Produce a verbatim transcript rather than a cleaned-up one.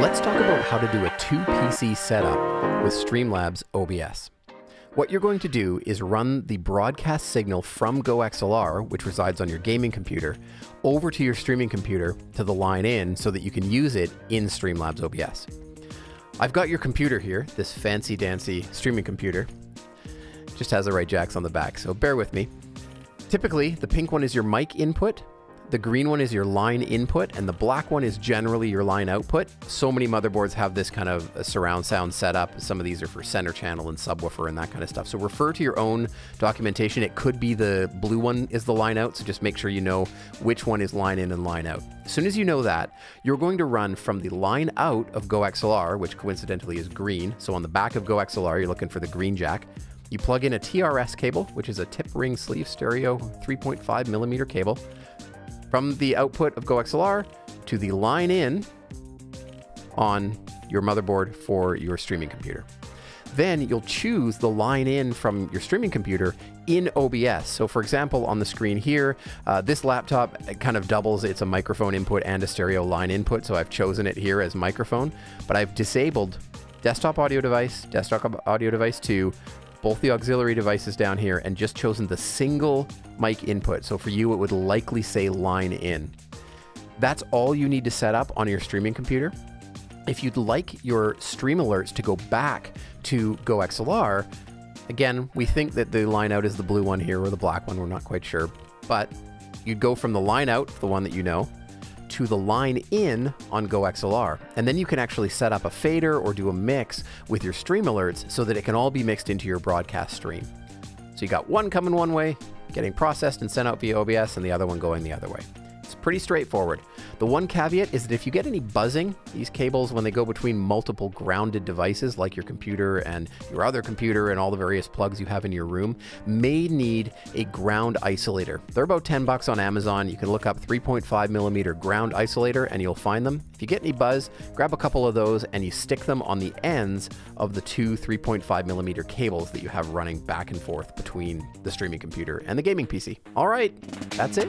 Let's talk about how to do a two P C setup with Streamlabs O B S. What you're going to do is run the broadcast signal from Go X L R, which resides on your gaming computer, over to your streaming computer to the line in so that you can use it in Streamlabs O B S. I've got your computer here, this fancy dancy streaming computer. Just has the right jacks on the back, so bear with me. Typically, the pink one is your mic input, the green one is your line input, and the black one is generally your line output. So many motherboards have this kind of surround sound setup. Some of these are for center channel and subwoofer and that kind of stuff. So refer to your own documentation. It could be the blue one is the line out, so just make sure you know which one is line in and line out. As soon as you know that, you're going to run from the line out of Go X L R, which coincidentally is green. So on the back of Go X L R, you're looking for the green jack. You plug in a T R S cable, which is a tip ring sleeve stereo three point five millimeter cable. From the output of Go X L R to the line in on your motherboard for your streaming computer. Then you'll choose the line in from your streaming computer in O B S. So for example, on the screen here, uh, this laptop kind of doubles. It's a microphone input and a stereo line input. So I've chosen it here as microphone, but I've disabled desktop audio device, desktop audio device two, both the auxiliary devices down here, and just chosen the single mic input. So for you, it would likely say line in. That's all you need to set up on your streaming computer. If you'd like your stream alerts to go back to Go X L R, again, we think that the line out is the blue one here or the black one, we're not quite sure, but you'd go from the line out, the one that you know, to the line in on Go X L R. And then you can actually set up a fader or do a mix with your stream alerts so that it can all be mixed into your broadcast stream. So you got one coming one way, getting processed and sent out via O B S, and the other one going the other way. It's pretty straightforward. The one caveat is that if you get any buzzing, these cables, when they go between multiple grounded devices like your computer and your other computer and all the various plugs you have in your room, may need a ground isolator. They're about ten bucks on Amazon. You can look up three point five millimeter ground isolator and you'll find them. If you get any buzz, grab a couple of those and you stick them on the ends of the two three point five millimeter cables that you have running back and forth between the streaming computer and the gaming P C. All right, that's it.